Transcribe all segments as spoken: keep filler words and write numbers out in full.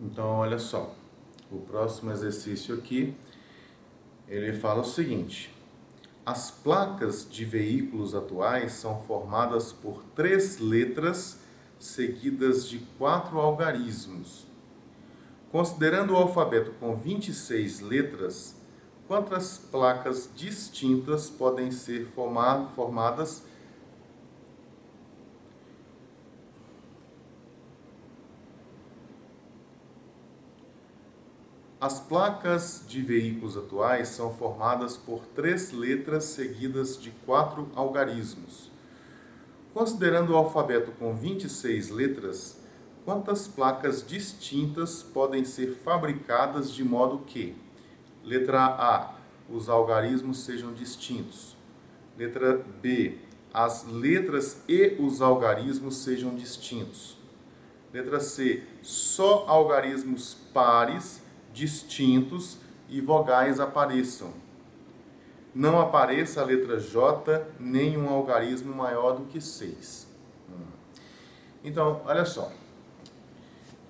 Então, olha só, o próximo exercício aqui, ele fala o seguinte: as placas de veículos atuais são formadas por três letras seguidas de quatro algarismos. Considerando o alfabeto com vinte e seis letras, quantas placas distintas podem ser formar, formadas As placas de veículos atuais são formadas por três letras seguidas de quatro algarismos. Considerando o alfabeto com vinte e seis letras, quantas placas distintas podem ser fabricadas de modo que: letra A, os algarismos sejam distintos. Letra B, as letras e os algarismos sejam distintos. Letra C, só algarismos pares distintos e vogais apareçam. Não apareça a letra J, nem um algarismo maior do que seis. Então, olha só.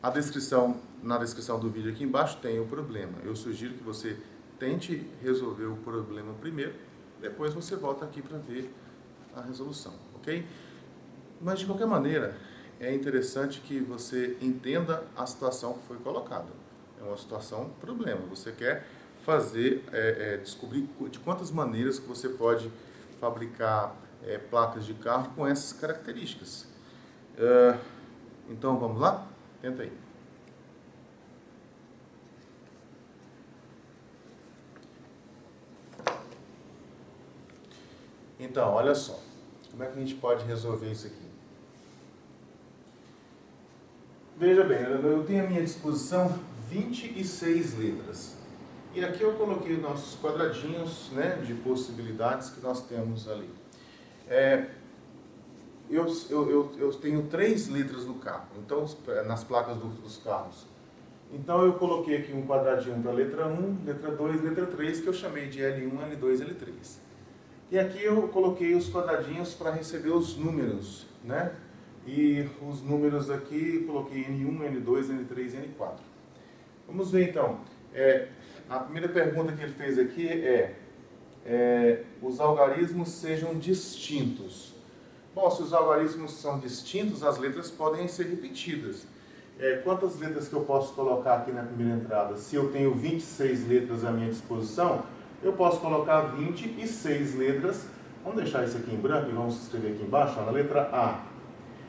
A descrição, na descrição do vídeo aqui embaixo tem o problema. Eu sugiro que você tente resolver o problema primeiro, depois você volta aqui para ver a resolução, ok? Mas, de qualquer maneira, é interessante que você entenda a situação que foi colocada. É uma situação problema. Você quer fazer, é, é, descobrir de quantas maneiras que você pode fabricar é, placas de carro com essas características. Uh, então, vamos lá? Tenta aí. Então, olha só. Como é que a gente pode resolver isso aqui? Veja bem, eu tenho à minha disposição vinte e seis letras. E aqui eu coloquei nossos quadradinhos, né, de possibilidades que nós temos ali. É, eu, eu, eu tenho três letras no carro, então, nas placas do, dos carros. Então eu coloquei aqui um quadradinho para a letra um, letra dois, letra três, que eu chamei de L um, L dois, L três. E aqui eu coloquei os quadradinhos para receber os números, né? E os números aqui, coloquei N um, N dois, N três e N quatro. Vamos ver então, é, a primeira pergunta que ele fez aqui é, é, os algarismos sejam distintos. Bom, se os algarismos são distintos, as letras podem ser repetidas. É, quantas letras que eu posso colocar aqui na primeira entrada? Se eu tenho vinte e seis letras à minha disposição, eu posso colocar vinte e seis letras. Vamos deixar isso aqui em branco e vamos escrever aqui embaixo, ó, na letra A.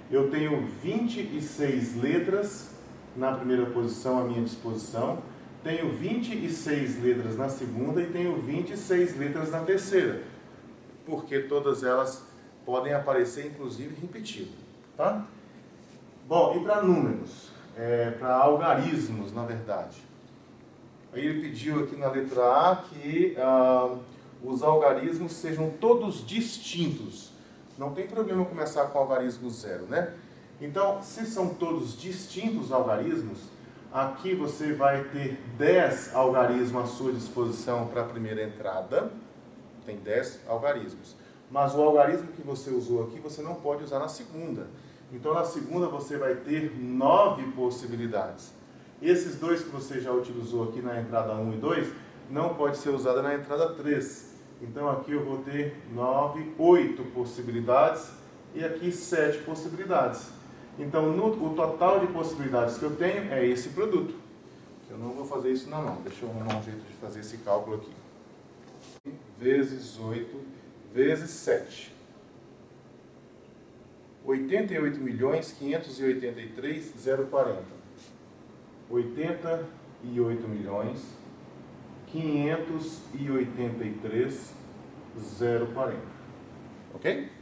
Eu tenho vinte e seis letras na primeira posição à minha disposição, tenho vinte e seis letras na segunda e tenho vinte e seis letras na terceira, porque todas elas podem aparecer, inclusive, repetidas, tá? Bom, e para números, é, para algarismos, na verdade. Aí ele pediu aqui na letra A que ah, os algarismos sejam todos distintos. Não tem problema começar com algarismo zero, né? Então, se são todos distintos algarismos, aqui você vai ter dez algarismos à sua disposição para a primeira entrada. Tem dez algarismos. Mas o algarismo que você usou aqui, você não pode usar na segunda. Então, na segunda você vai ter nove possibilidades. Esses dois que você já utilizou aqui na entrada um e dois, não pode ser usada na entrada três. Então, aqui eu vou ter nove, oito possibilidades e aqui sete possibilidades. Então, no, o total de possibilidades que eu tenho é esse produto. Eu não vou fazer isso na mão. Deixa eu arrumar um jeito de fazer esse cálculo aqui. Vezes oito, vezes sete. oitenta e oito milhões, quinhentos e oitenta e três mil e quarenta. oitenta e oito milhões, quinhentos e oitenta e três mil e quarenta. Ok?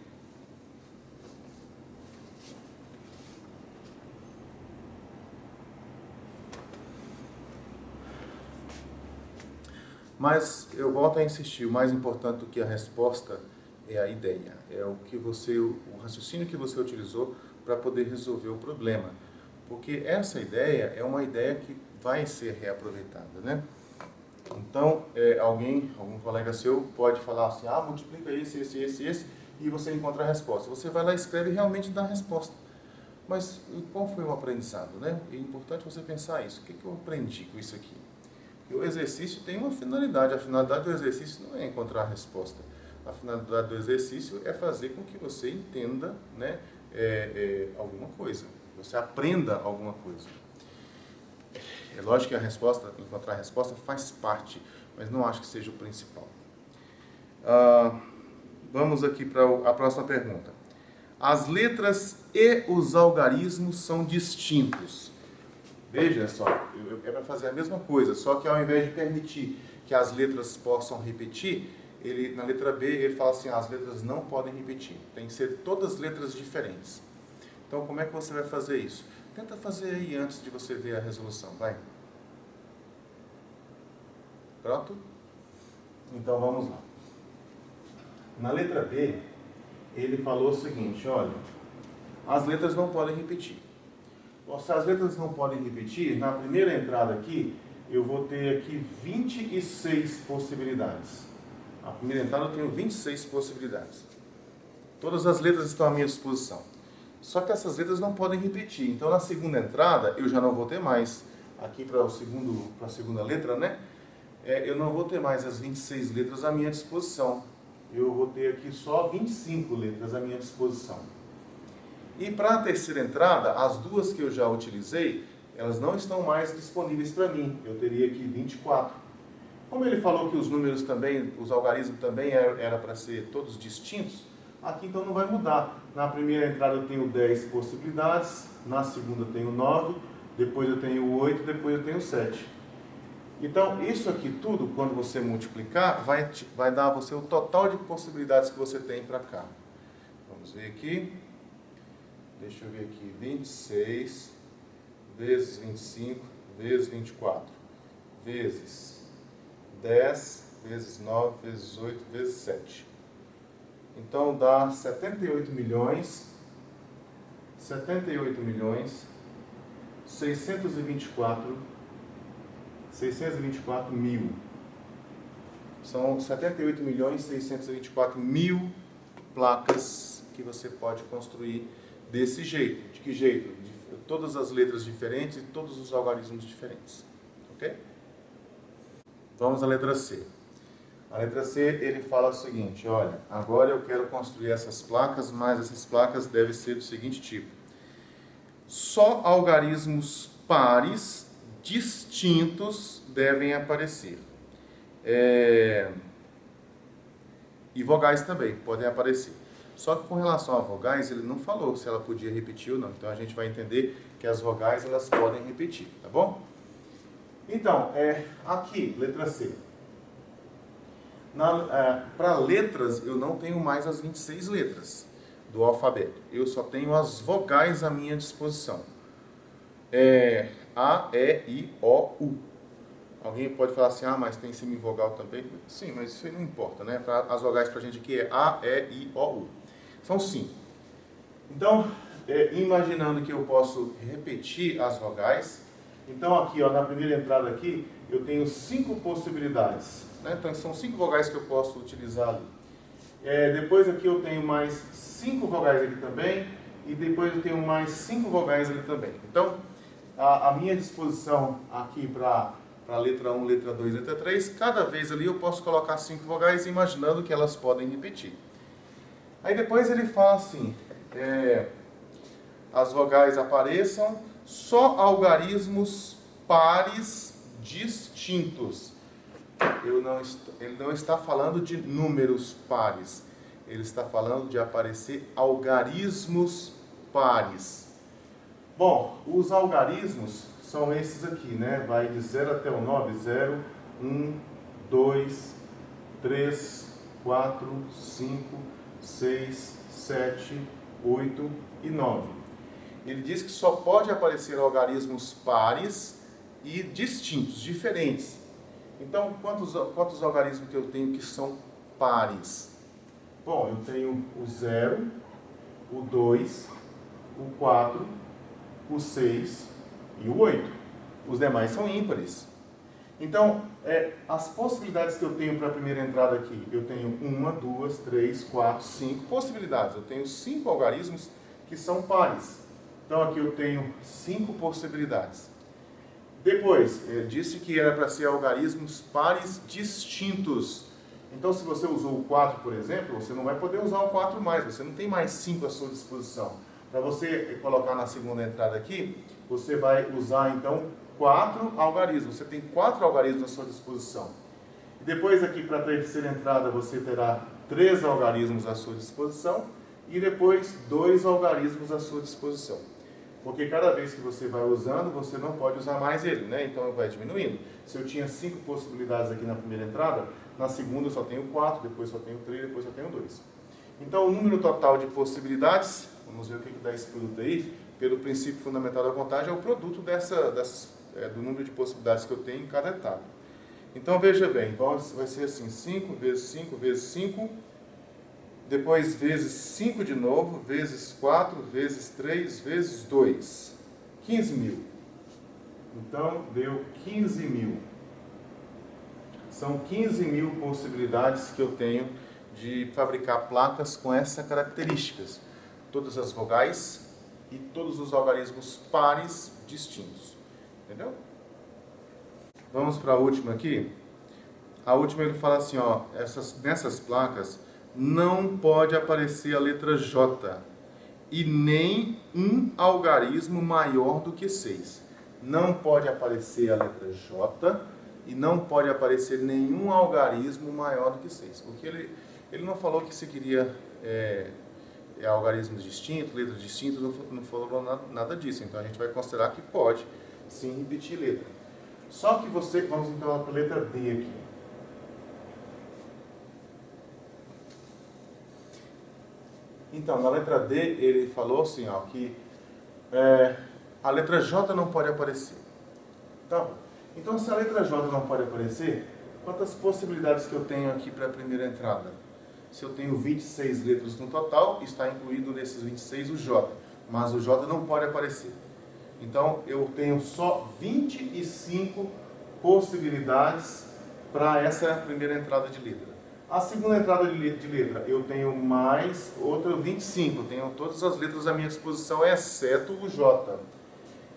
Mas eu volto a insistir, o mais importante do que a resposta é a ideia, é o que você, o raciocínio que você utilizou para poder resolver o problema, porque essa ideia é uma ideia que vai ser reaproveitada, né? Então, é, alguém, algum colega seu pode falar assim, ah, multiplica esse, esse, esse, esse, e você encontra a resposta. Você vai lá, escreve e realmente dá a resposta. Mas qual foi o aprendizado, né? É importante você pensar isso. O que, que eu aprendi com isso aqui? Porque o exercício tem uma finalidade. A finalidade do exercício não é encontrar a resposta. A finalidade do exercício é fazer com que você entenda, né, é, é, alguma coisa. Você aprenda alguma coisa. É lógico que a resposta, encontrar a resposta faz parte, mas não acho que seja o principal. Ah, vamos aqui para a próxima pergunta. As letras e os algarismos são distintos. Veja só, é para fazer a mesma coisa, só que ao invés de permitir que as letras possam repetir, ele, na letra B ele fala assim, as letras não podem repetir, tem que ser todas letras diferentes. Então como é que você vai fazer isso? Tenta fazer aí antes de você ver a resolução, vai. Pronto? Então vamos lá. Na letra B, ele falou o seguinte, olha, as letras não podem repetir. Se as letras não podem repetir, na primeira entrada aqui, eu vou ter aqui vinte e seis possibilidades. Na primeira entrada eu tenho vinte e seis possibilidades. Todas as letras estão à minha disposição. Só que essas letras não podem repetir. Então na segunda entrada eu já não vou ter mais, aqui para o segundo, para a segunda letra, né? É, eu não vou ter mais as vinte e seis letras à minha disposição. Eu vou ter aqui só vinte e cinco letras à minha disposição. E para a terceira entrada, as duas que eu já utilizei, elas não estão mais disponíveis para mim. Eu teria aqui vinte e quatro. Como ele falou que os números também, os algarismos também era para ser todos distintos, aqui então não vai mudar. Na primeira entrada eu tenho dez possibilidades, na segunda eu tenho nove, depois eu tenho oito, depois eu tenho sete. Então, isso aqui tudo, quando você multiplicar, vai, te, vai dar a você o total de possibilidades que você tem para cá. Vamos ver aqui. Deixa eu ver aqui. vinte e seis vezes vinte e cinco vezes vinte e quatro vezes dez vezes nove vezes oito vezes sete. Então, dá setenta e oito milhões, setenta e oito milhões, seiscentos e vinte e quatro... seiscentos e vinte e quatro mil. São setenta e oito milhões seiscentos e vinte e quatro mil placas que você pode construir desse jeito. De que jeito? De todas as letras diferentes e todos os algarismos diferentes. Ok? Vamos à letra C. A letra C, ele fala o seguinte, olha, agora eu quero construir essas placas, mas essas placas devem ser do seguinte tipo. Só algarismos pares distintos devem aparecer. É... E vogais também podem aparecer. Só que com relação a vogais, ele não falou se ela podia repetir ou não. Então a gente vai entender que as vogais elas podem repetir, tá bom? Então, é... aqui, letra C. É... Para letras, eu não tenho mais as vinte e seis letras do alfabeto. Eu só tenho as vogais à minha disposição. É... A, E, I, O, U. Alguém pode falar assim, ah, mas tem semivogal também? Sim, mas isso aí não importa, né? Pra, as vogais pra gente aqui é A, E, I, O, U. São cinco. Então, é, imaginando que eu posso repetir as vogais, então aqui, ó, na primeira entrada aqui, eu tenho cinco possibilidades, né? Então, são cinco vogais que eu posso utilizar ali. É, depois aqui eu tenho mais cinco vogais aqui também, e depois eu tenho mais cinco vogais ali também. Então, A, a minha disposição aqui para a letra um, letra dois, letra três, cada vez ali eu posso colocar cinco vogais, imaginando que elas podem repetir. Aí depois ele fala assim, é, as vogais apareçam, só algarismos pares distintos. Eu não estou, ele não está falando de números pares, ele está falando de aparecer algarismos pares. Bom, os algarismos são esses aqui, né? Vai de zero até o nove, zero, um, dois, três, quatro, cinco, seis, sete, oito e nove. Ele diz que só pode aparecer algarismos pares e distintos, diferentes. Então, quantos, quantos algarismos que eu tenho que são pares? Bom, eu tenho o zero, o dois, o quatro... o seis e o oito. Os demais são ímpares. Então, é, as possibilidades que eu tenho para a primeira entrada aqui, eu tenho um, dois, três, quatro, cinco possibilidades. Eu tenho cinco algarismos que são pares. Então aqui eu tenho cinco possibilidades. Depois, eu disse que era para ser algarismos pares distintos. Então se você usou o quatro, por exemplo, você não vai poder usar o quatro mais, você não tem mais cinco à sua disposição. Para você colocar na segunda entrada aqui, você vai usar então quatro algarismos. Você tem quatro algarismos à sua disposição. E depois aqui para a terceira entrada você terá três algarismos à sua disposição e depois dois algarismos à sua disposição. Porque cada vez que você vai usando, você não pode usar mais ele, né? Então vai diminuindo. Se eu tinha cinco possibilidades aqui na primeira entrada, na segunda eu só tenho quatro, depois só tenho três, depois só tenho dois. Então o número total de possibilidades, vamos ver o que dá esse produto aí, pelo princípio fundamental da contagem, é o produto dessa, dessas, é, do número de possibilidades que eu tenho em cada etapa. Então veja bem, então vai ser assim, cinco vezes cinco vezes cinco, depois vezes cinco de novo, vezes quatro, vezes três, vezes dois. quinze mil. Então, deu quinze mil. São quinze mil possibilidades que eu tenho de fabricar placas com essas características. Todas as vogais e todos os algarismos pares distintos. Entendeu? Vamos para a última aqui. A última ele fala assim, ó, essas, nessas placas não pode aparecer a letra J e nem um algarismo maior do que seis. Não pode aparecer a letra J e não pode aparecer nenhum algarismo maior do que seis. Porque ele, ele não falou que se queria é, é, algarismos distintos, letras distintas, não, não falou nada, nada disso. Então a gente vai considerar que pode sim repetir letra. Só que você, vamos então para a letra D aqui. Então, na letra D, ele falou assim, ó, que é, a letra J não pode aparecer. Tá? Então, se a letra J não pode aparecer, quantas possibilidades que eu tenho aqui para a primeira entrada? Se eu tenho vinte e seis letras no total, está incluído nesses vinte e seis o J, mas o J não pode aparecer. Então, eu tenho só vinte e cinco possibilidades para essa primeira entrada de letra. A segunda entrada de letra, eu tenho mais outra vinte e cinco, eu tenho todas as letras à minha disposição, exceto o J.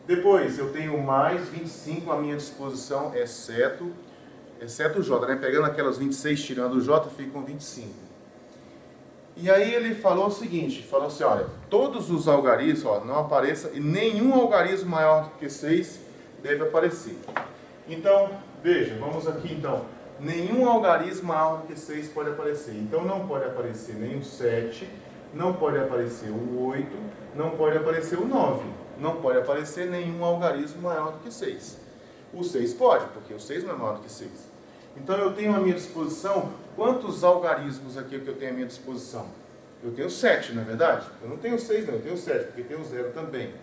Depois, eu tenho mais vinte e cinco à minha disposição, exceto, exceto o J, né? Pegando aquelas vinte e seis, tirando o J, ficam vinte e cinco. E aí ele falou o seguinte, falou assim, olha, todos os algarismos, ó, não apareça, e nenhum algarismo maior que seis deve aparecer. Então, veja, vamos aqui então. Nenhum algarismo maior do que seis pode aparecer. Então não pode aparecer nem o sete, não pode aparecer o oito, não pode aparecer o nove. Não pode aparecer nenhum algarismo maior do que seis. O seis pode, porque o seis não é maior do que seis. Então eu tenho à minha disposição, quantos algarismos aqui que eu tenho à minha disposição? Eu tenho sete, não é verdade? Eu não tenho seis, não, eu tenho sete, porque tem o zero também.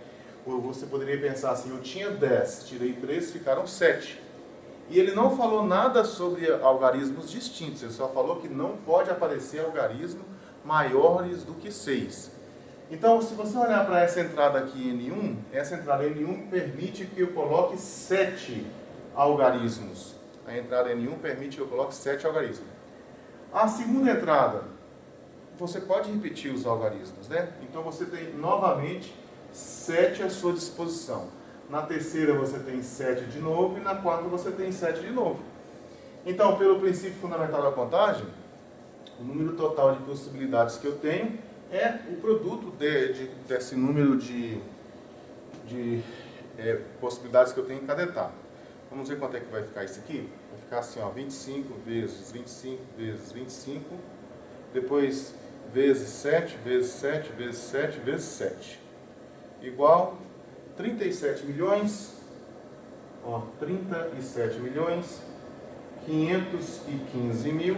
Ou você poderia pensar assim, eu tinha dez, tirei três, ficaram sete. E ele não falou nada sobre algarismos distintos, ele só falou que não pode aparecer algarismo maiores do que seis. Então, se você olhar para essa entrada aqui N um, essa entrada N um permite que eu coloque sete algarismos. A entrada N um permite que eu coloque sete algarismos. A segunda entrada, você pode repetir os algarismos, né? Então você tem novamente sete à sua disposição. Na terceira você tem sete de novo e na quarta você tem sete de novo. Então, pelo princípio fundamental da contagem, o número total de possibilidades que eu tenho é o produto de, de, desse número de, de é, possibilidades que eu tenho em cada etapa. Vamos ver quanto é que vai ficar isso aqui? Vai ficar assim, ó, vinte e cinco vezes vinte e cinco vezes vinte e cinco, depois vezes sete, vezes sete, vezes sete, vezes sete. Igual... trinta e sete milhões, ó, trinta e sete milhões, quinhentos e quinze mil,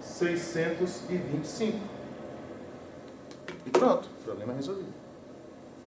seiscentos e vinte e cinco. E pronto, problema resolvido.